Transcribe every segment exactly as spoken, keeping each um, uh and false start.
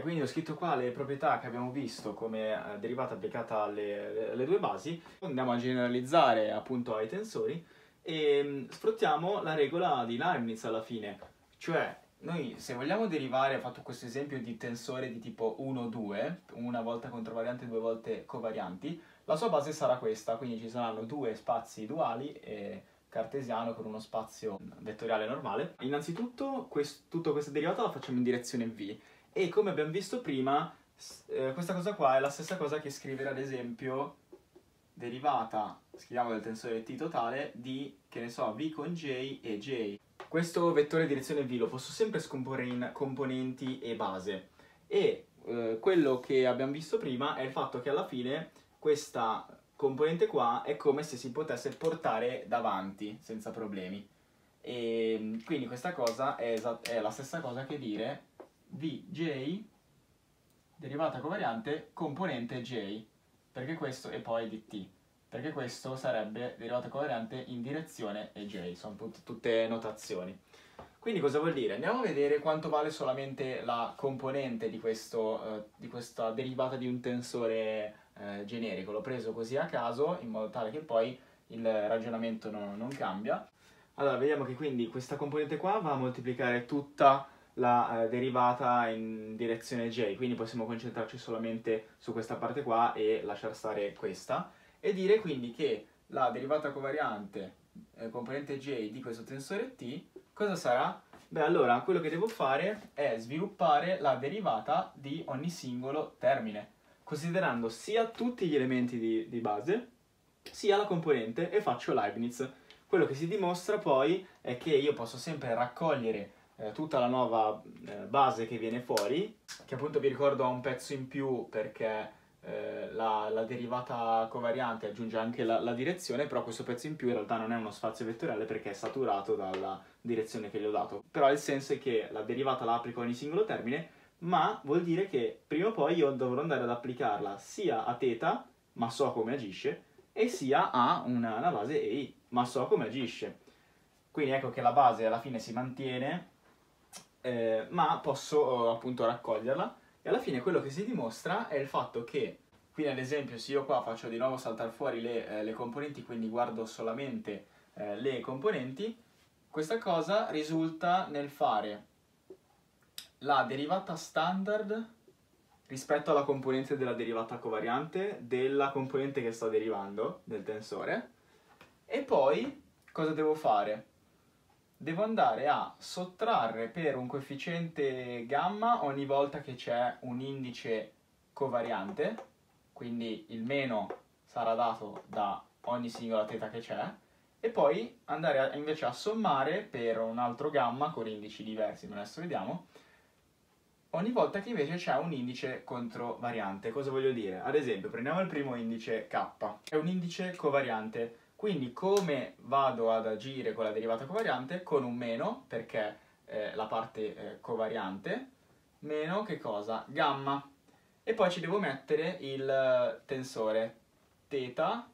Quindi ho scritto qua le proprietà che abbiamo visto come derivata applicata alle, alle due basi. Andiamo a generalizzare appunto ai tensori e sfruttiamo la regola di Leibniz alla fine. Cioè, noi se vogliamo derivare, ho fatto questo esempio di tensore di tipo uno due, una volta controvarianti e due volte covarianti, la sua base sarà questa, quindi ci saranno due spazi duali e cartesiano con uno spazio vettoriale normale. Innanzitutto, quest- tutta questa derivata la facciamo in direzione v. E come abbiamo visto prima, eh, questa cosa qua è la stessa cosa che scrivere ad esempio derivata, scriviamo del tensore t totale, di, che ne so, v con j e j. Questo vettore direzione v lo posso sempre scomporre in componenti e base. E eh, quello che abbiamo visto prima è il fatto che alla fine questa componente qua è come se si potesse portare davanti senza problemi. E quindi questa cosa è, è la stessa cosa che dire vj derivata covariante componente j, perché questo e poi dt, perché questo sarebbe derivata covariante in direzione e j, sono tut tutte notazioni. Quindi cosa vuol dire? Andiamo a vedere quanto vale solamente la componente di, questo, eh, di questa derivata di un tensore eh, generico. L'ho preso così a caso in modo tale che poi il ragionamento no, non cambia. Allora vediamo che quindi questa componente qua va a moltiplicare tutta la eh, derivata in direzione j, quindi possiamo concentrarci solamente su questa parte qua e lasciar stare questa, e dire quindi che la derivata covariante eh, componente j di questo tensore t cosa sarà? Beh, allora quello che devo fare è sviluppare la derivata di ogni singolo termine, considerando sia tutti gli elementi di, di base sia la componente, e faccio Leibniz. Quello che si dimostra poi è che io posso sempre raccogliere tutta la nuova base che viene fuori, che appunto vi ricordo ha un pezzo in più perché eh, la, la derivata covariante aggiunge anche la, la direzione, però questo pezzo in più in realtà non è uno spazio vettoriale perché è saturato dalla direzione che gli ho dato. Però il senso è che la derivata la applico a ogni singolo termine, ma vuol dire che prima o poi io dovrò andare ad applicarla sia a θ, ma so come agisce, e sia a una, una base ei, ma so come agisce. Quindi ecco che la base alla fine si mantiene, Eh, ma posso eh, appunto raccoglierla, e alla fine quello che si dimostra è il fatto che, quindi ad esempio se io qua faccio di nuovo saltare fuori le, eh, le componenti, quindi guardo solamente eh, le componenti, questa cosa risulta nel fare la derivata standard rispetto alla componente della derivata covariante della componente che sto derivando del tensore, e poi cosa devo fare? Devo andare a sottrarre per un coefficiente gamma ogni volta che c'è un indice covariante, quindi il meno sarà dato da ogni singola teta che c'è, e poi andare a, invece a sommare per un altro gamma con indici diversi, ma adesso vediamo, ogni volta che invece c'è un indice controvariante. Cosa voglio dire? Ad esempio prendiamo il primo indice k, è un indice covariante. Quindi come vado ad agire con la derivata covariante? Con un meno, perché eh, la parte eh, covariante, meno che cosa? Gamma. E poi ci devo mettere il tensore θ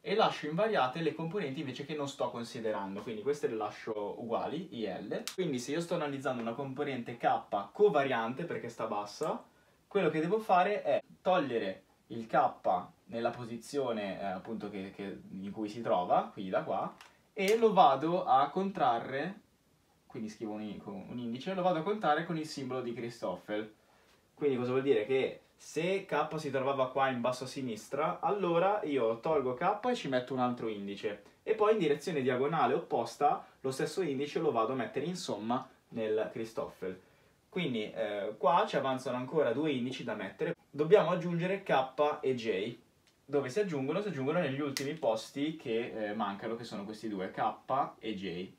e lascio invariate le componenti invece che non sto considerando. Quindi queste le lascio uguali, il. Quindi se io sto analizzando una componente k covariante, perché sta bassa, quello che devo fare è togliere il k nella posizione eh, appunto che, che in cui si trova, quindi da qua, e lo vado a contrarre, quindi scrivo un, un indice, lo vado a contare con il simbolo di Christoffel. Quindi cosa vuol dire? Che se k si trovava qua in basso a sinistra, allora io tolgo k e ci metto un altro indice, e poi in direzione diagonale opposta lo stesso indice lo vado a mettere in somma nel Christoffel. Quindi eh, qua ci avanzano ancora due indici da mettere. Dobbiamo aggiungere k e j. Dove si aggiungono? Si aggiungono negli ultimi posti che eh, mancano, che sono questi due, k e j.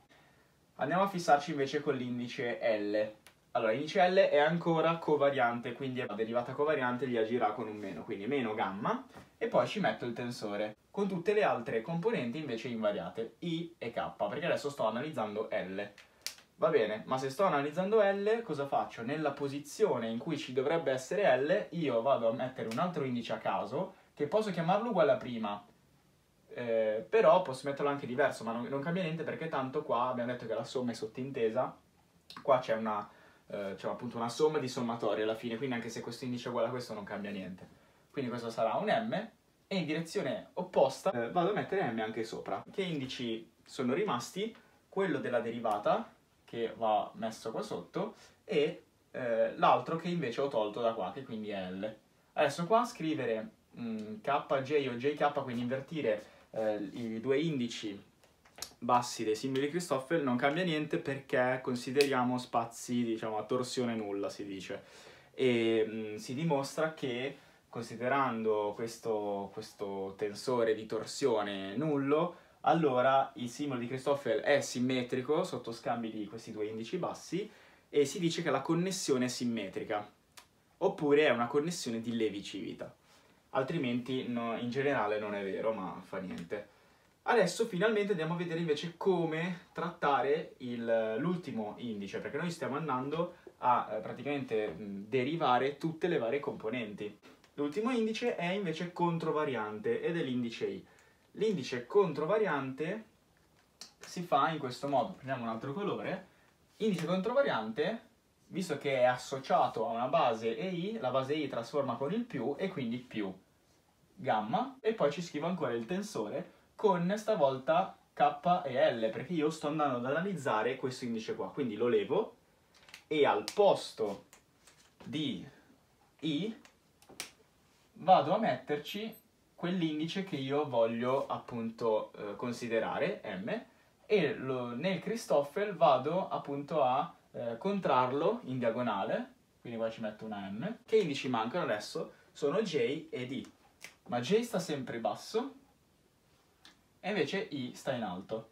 Andiamo a fissarci invece con l'indice L. Allora, l'indice L è ancora covariante, quindi la derivata covariante gli agirà con un meno, quindi meno gamma, e poi ci metto il tensore, con tutte le altre componenti invece invariate, i e k, perché adesso sto analizzando L. Va bene, ma se sto analizzando L, cosa faccio? Nella posizione in cui ci dovrebbe essere L, io vado a mettere un altro indice a caso, che posso chiamarlo uguale a prima, eh, però posso metterlo anche diverso, ma non, non cambia niente, perché tanto qua abbiamo detto che la somma è sottintesa, qua c'è una eh, cioè appunto una somma di sommatori alla fine, quindi anche se questo indice è uguale a questo non cambia niente. Quindi questo sarà un m, e in direzione opposta eh, vado a mettere m anche sopra. Che indici sono rimasti? Quello della derivata, che va messo qua sotto, e eh, l'altro che invece ho tolto da qua, che quindi è L. Adesso qua scrivere mh, K J o J K, quindi invertire eh, i due indici bassi dei simboli di Christoffel, non cambia niente perché consideriamo spazi, diciamo, a torsione nulla, si dice. E mh, si dimostra che, considerando questo, questo tensore di torsione nullo, allora il simbolo di Christoffel è simmetrico sotto scambi di questi due indici bassi, e si dice che la connessione è simmetrica, oppure è una connessione di Levi-Civita. Altrimenti no, in generale non è vero, ma fa niente. Adesso finalmente andiamo a vedere invece come trattare l'ultimo indice, perché noi stiamo andando a eh, praticamente derivare tutte le varie componenti. L'ultimo indice è invece controvariante ed è l'indice I. L'indice controvariante si fa in questo modo, prendiamo un altro colore. Indice controvariante, visto che è associato a una base E I, la base E I trasforma con il più e quindi più gamma, e poi ci scrivo ancora il tensore con stavolta K e L, perché io sto andando ad analizzare questo indice qua, quindi lo levo e al posto di I vado a metterci quell'indice che io voglio appunto eh, considerare, M, e lo, nel Christoffel vado appunto a eh, contrarlo in diagonale, quindi qua ci metto una M. Che indici mancano adesso? Sono J e D, ma J sta sempre basso e invece I sta in alto.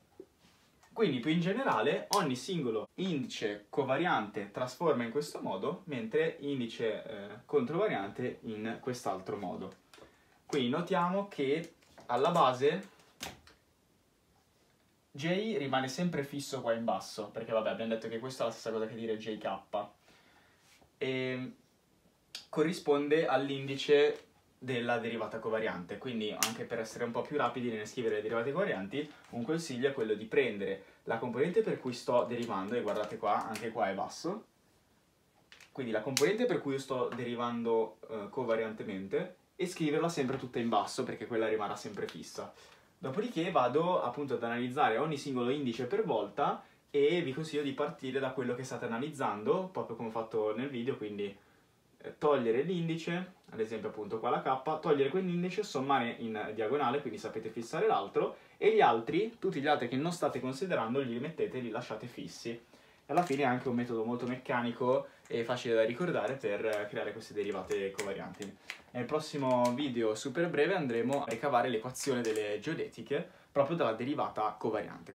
Quindi più in generale ogni singolo indice covariante trasforma in questo modo, mentre indice eh, controvariante in quest'altro modo. Quindi notiamo che alla base J rimane sempre fisso qua in basso, perché vabbè, abbiamo detto che questa è la stessa cosa che dire J K, e corrisponde all'indice della derivata covariante. Quindi anche per essere un po' più rapidi nel scrivere le derivate covarianti, un consiglio è quello di prendere la componente per cui sto derivando, e guardate qua, anche qua è basso, quindi la componente per cui io sto derivando eh, covariantemente, e scriverla sempre tutta in basso perché quella rimarrà sempre fissa. Dopodiché vado appunto ad analizzare ogni singolo indice per volta, e vi consiglio di partire da quello che state analizzando, proprio come ho fatto nel video, quindi eh, togliere l'indice, ad esempio appunto qua la K, togliere quell'indice, sommare in diagonale, quindi sapete fissare l'altro, e gli altri, tutti gli altri che non state considerando, li mettete e li lasciate fissi. Alla fine è anche un metodo molto meccanico e facile da ricordare per creare queste derivate covarianti. Nel prossimo video super breve andremo a ricavare l'equazione delle geodetiche proprio dalla derivata covariante.